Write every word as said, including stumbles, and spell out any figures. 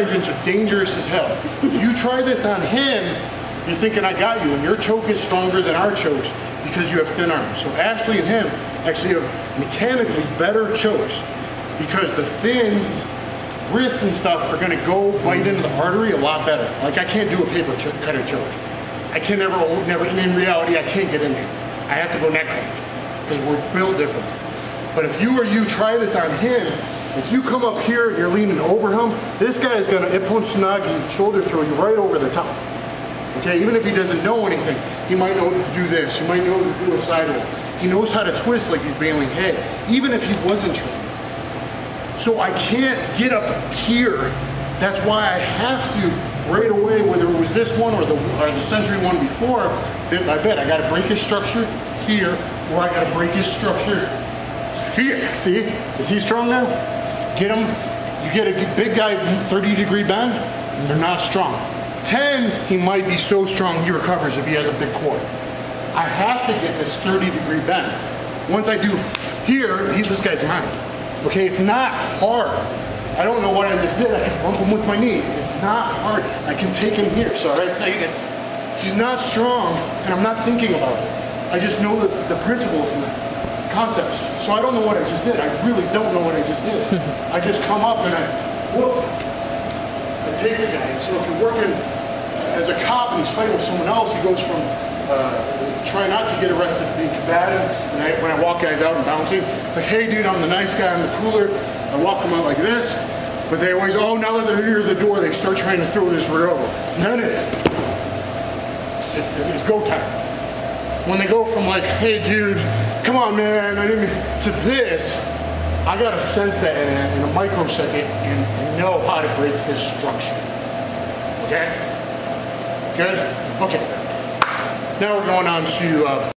Engines are dangerous as hell. If you try this on him, you're thinking I got you, and your choke is stronger than our chokes because you have thin arms. So Ashley and him actually have mechanically better chokes because the thin wrists and stuff are gonna go bite into the artery a lot better. Like I can't do a paper ch cutter choke. I can never, never, and in reality I can't get in there. I have to go neck hold because we're built differently. But if you or you try this on him, if you come up here and you're leaning over him, this guy is going to ippon tsunagi shoulder throw you right over the top. Okay, even if he doesn't know anything, he might know to do this, he might know to do a sidewalk. He knows how to twist like he's bailing head, even if he wasn't trained. So I can't get up here. That's why I have to right away, whether it was this one or the, or the century one before, bit by bit. I got to break his structure here, or I got to break his structure here. See, is he strong now? Get them, you get a big guy, thirty degree bend, they're not strong. ten, he might be so strong he recovers if he has a big core. I have to get this thirty degree bend. Once I do here, he's this guy's mine. Okay, it's not hard. I don't know what I just did, I can bump him with my knee. It's not hard, I can take him here, sorry. No, you good. He's not strong, and I'm not thinking about it. I just know the, the principle from that. Concepts. So I don't know what I just did. I really don't know what I just did. I just come up and I, whoop, I take the guy. So if you're working as a cop and he's fighting with someone else, he goes from uh, try not to get arrested to be combative. And I, when I walk guys out and bouncing, it's like, hey dude, I'm the nice guy, I'm the cooler. I walk them out like this, but they always, oh, now that they're near the door, they start trying to throw this rear over. And then it's, it's, it's go time. When they go from like, hey dude, come on man, I didn't, to this, I gotta sense that in a, in a microsecond and, and know how to break his structure. Okay? Good? Okay. Now we're going on to... Uh